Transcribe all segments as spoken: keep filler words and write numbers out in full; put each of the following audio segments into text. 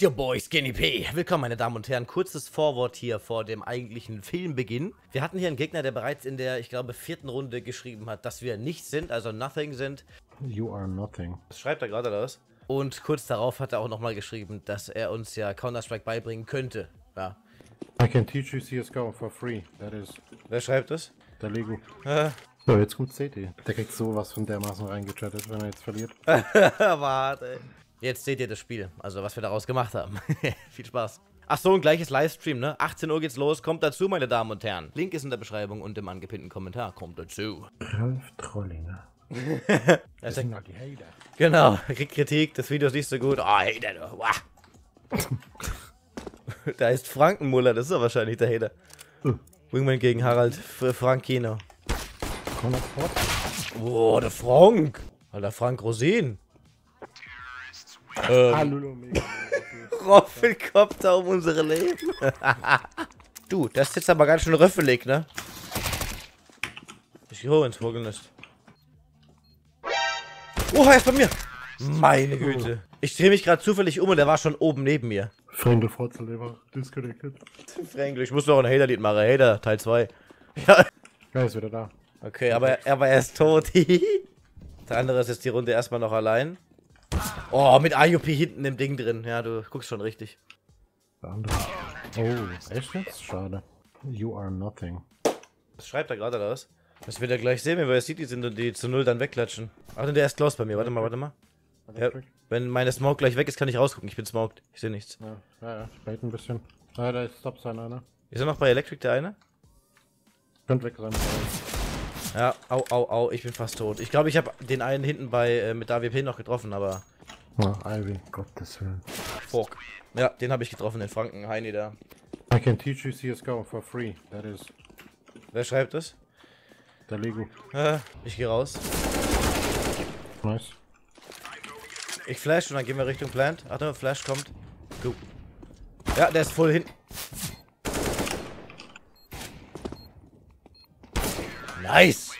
It's your boy Skinny P. Willkommen, meine Damen und Herren. Kurzes Vorwort hier vor dem eigentlichen Filmbeginn. Wir hatten hier einen Gegner, der bereits in der, ich glaube, vierten Runde geschrieben hat, dass wir nichts sind, also nothing sind. You are nothing. Das schreibt er gerade das. Und kurz darauf hat er auch nochmal geschrieben, dass er uns ja Counter-Strike beibringen könnte. Ja. I can teach you C S G O for free. That is. Wer schreibt das? Der Lego. Äh. So, jetzt gut seht ihr. Der kriegt sowas von dermaßen reingechattet, wenn er jetzt verliert. Warte, ey. Jetzt seht ihr das Spiel, also was wir daraus gemacht haben. Viel Spaß. Ach so, ein gleiches Livestream, ne? achtzehn Uhr geht's los, kommt dazu, meine Damen und Herren. Link ist in der Beschreibung und im angepinnten Kommentar. Kommt dazu. Ralf Trollinger. Das sind noch die Hater. Genau, kriegt Kritik, das Video ist nicht so gut. Oh, Hater, wow. Da ist Frankenmuller, das ist ja wahrscheinlich der Hater. Wingman gegen Harald Frankino. Oh, der Frank. Alter, Frank Rosin. Ähm, Roffelkopf da um unsere Leben. Du, das ist jetzt aber ganz schön röffelig, ne? Ich gehe hoch ins Vogelnest. Oh, er ist bei mir. Meine Güte. Ich drehe mich gerade zufällig um und er war schon oben neben mir. Fremde Fortzeleber, disconnected. Fremde, ich muss noch ein Hater-Lied machen. Hater, Teil zwei. Ja. Er ist wieder da. Okay, aber, aber er ist tot. Der andere ist jetzt die Runde erstmal noch allein. Oh, mit I U P hinten im Ding drin. Ja, du guckst schon richtig. Der andere. Oh, echt jetzt? Schade. You are nothing. Was schreibt er gerade da was? Das wird er gleich sehen, wenn wir jetzt die sind und die zu null dann wegklatschen. Ach, der ist close bei mir. Warte mal, warte mal. Ja, wenn meine Smoke gleich weg ist, kann ich rausgucken. Ich bin smoked. Ich sehe nichts. Ja, ja, ja. Spät ein bisschen. Ja, da ist Stop sein einer. Ist er noch bei Electric der eine? Könnt weg sein. Ja, au, au, au, ich bin fast tot. Ich glaube, ich habe den einen hinten bei äh, mit der A W P noch getroffen, aber... Oh, Ivy, Gottes Willen. Fuck. Ja, den habe ich getroffen, den Franken, Heini da. I can teach you C S G O for free, that is. Wer schreibt das? Der Lego. Äh, ich gehe raus. Nice. Ich flash und dann gehen wir Richtung Plant. Achtung, Flash kommt. Go. Ja, der ist voll hinten. Nice!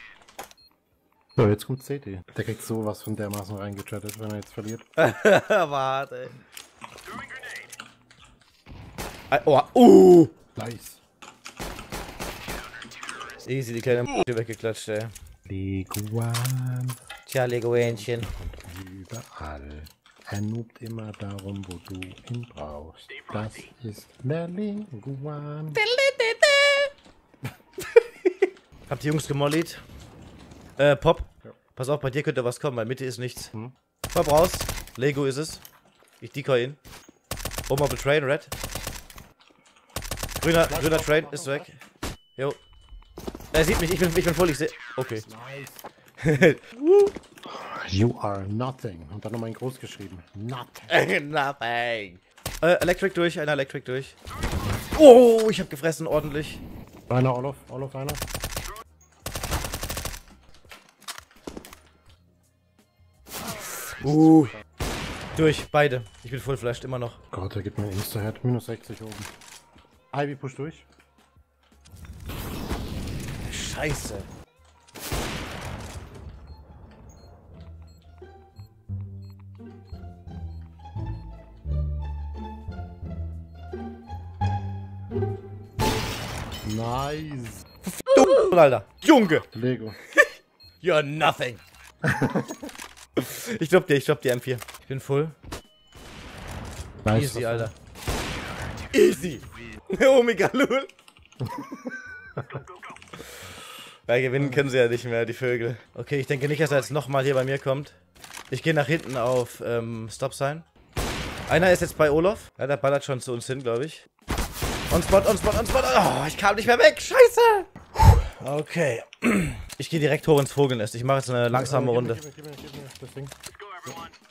So, jetzt gut seht ihr. Der kriegt sowas von dermaßen reingechattet, wenn er jetzt verliert. Warte, ey. Oh, uh. Nice. Easy, die kleine uh. weggeklatscht, ey. Leguan. Tja, Leguanchen. Überall. Er noobt immer darum, wo du ihn brauchst. Das ist der Leguan. Habt ihr Jungs gemollied? Äh, Pop. Ja. Pass auf, bei dir könnte was kommen, weil Mitte ist nichts. Hm. Pop raus. Lego ist es. Ich decoy ihn. Oben auf den Train, Red. Grüner, grüner Train ist weg. Jo. Er sieht mich, ich bin, ich bin voll, ich sehe. Okay. Nice. You are nothing. Und dann nochmal in groß geschrieben. Nothing. Nothing. Äh, Electric durch, einer Electric durch. Oh, ich hab gefressen, ordentlich. Einer, Olaf, Olaf, einer. Uh. Durch, beide. Ich bin voll flashed, immer noch. Gott, er gibt mir Insta-Head. minus sechzig oben. Ivy push durch. Scheiße. Nice. Du, Alter. Junge. Lego. You're nothing. Ich glaub dir, ich glaub dir M vier. Ich bin full. Nice, easy, Alter. Easy! Omega Lul! Weil gewinnen können sie ja nicht mehr, die Vögel. Okay, ich denke nicht, dass er jetzt nochmal hier bei mir kommt. Ich gehe nach hinten auf ähm, Stop Sign. Einer ist jetzt bei Olaf. Ja, der ballert schon zu uns hin, glaube ich. On Spot, on Spot, on Spot. Oh, ich kam nicht mehr weg. Scheiße! Okay. Ich gehe direkt hoch ins Vogelnest. Ich mache jetzt eine langsame Runde. Gib mir, gib mir, gib mir, gib mir das Ding.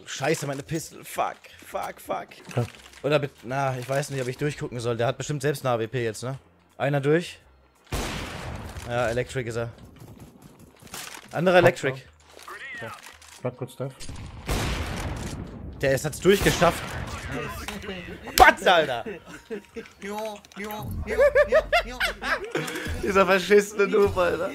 Scheiße, meine Pistole. Fuck, fuck, fuck. Ja. Oder mit. Na, ich weiß nicht, ob ich durchgucken soll. Der hat bestimmt selbst eine A W P jetzt, ne? Einer durch. Ja, Electric ist er. Anderer Electric. Ja. Warte kurz, Steph. Der ist hat's durchgeschafft. Batz, Alter! Dieser verschissene Noob, Alter.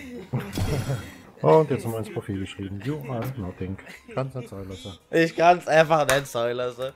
Und jetzt haben wir ins Profil geschrieben. You are nothing. Kann's nicht sein lassen. Ich kann's einfach nicht sein lassen.